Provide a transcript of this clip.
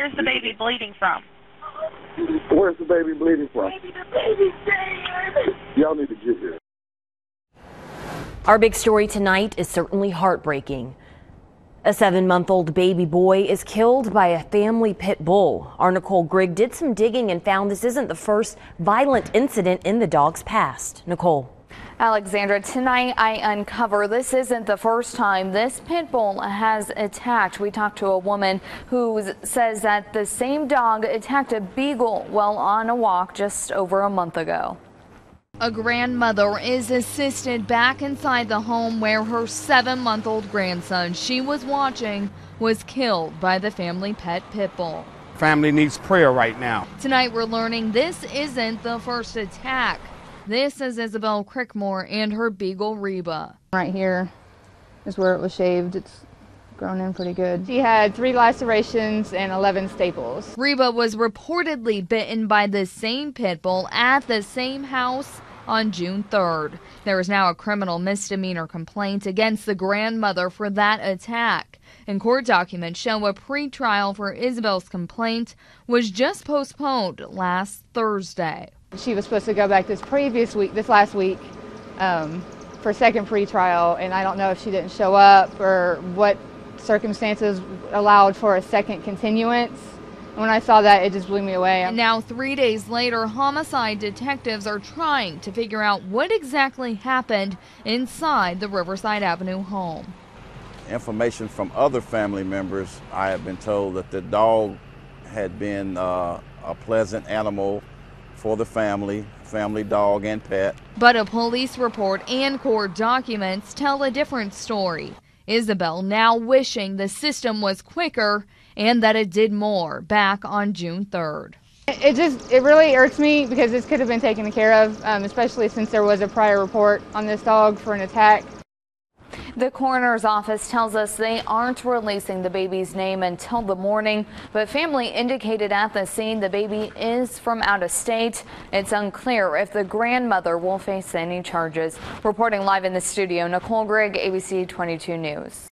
Where's the baby bleeding from? Where's the baby bleeding from? Y'all need to get here. Our big story tonight is certainly heartbreaking. A 7-month-old baby boy is killed by a family pit bull. Our Nicole Grigg did some digging and found this isn't the first violent incident in the dog's past. Nicole. Alexandra, tonight I uncover this isn't the first time this pit bull has attacked. We talked to a woman who says that the same dog attacked a beagle while on a walk just over a month ago. A grandmother is assisted back inside the home where her 7-month-old grandson she was watching was killed by the family pet pit bull. Family needs prayer right now. Tonight we're learning this isn't the first attack. This is Isabel Crickmore and her beagle Reba. Right here is where it was shaved. It's grown in pretty good. She had 3 lacerations and 11 staples. Reba was reportedly bitten by the same pit bull at the same house on June 3rd. There is now a criminal misdemeanor complaint against the grandmother for that attack. And court documents show a pretrial for Isabel's complaint was just postponed last Thursday. She was supposed to go back this last week, for second pretrial, and I don't know if she didn't show up or what circumstances allowed for a second continuance. When I saw that, it just blew me away. And now 3 days later, homicide detectives are trying to figure out what exactly happened inside the Riverside Avenue home. Information from other family members, I have been told that the dog had been a pleasant animal for the family dog and pet. But a police report and court documents tell a different story. Isabel now wishing the system was quicker and that it did more back on June 3rd. It really irks me because this could have been taken care of, especially since there was a prior report on this dog for an attack. The coroner's office tells us they aren't releasing the baby's name until the morning, but family indicated at the scene the baby is from out of state. It's unclear if the grandmother will face any charges. Reporting live in the studio, Nicole Grigg, ABC 22 News.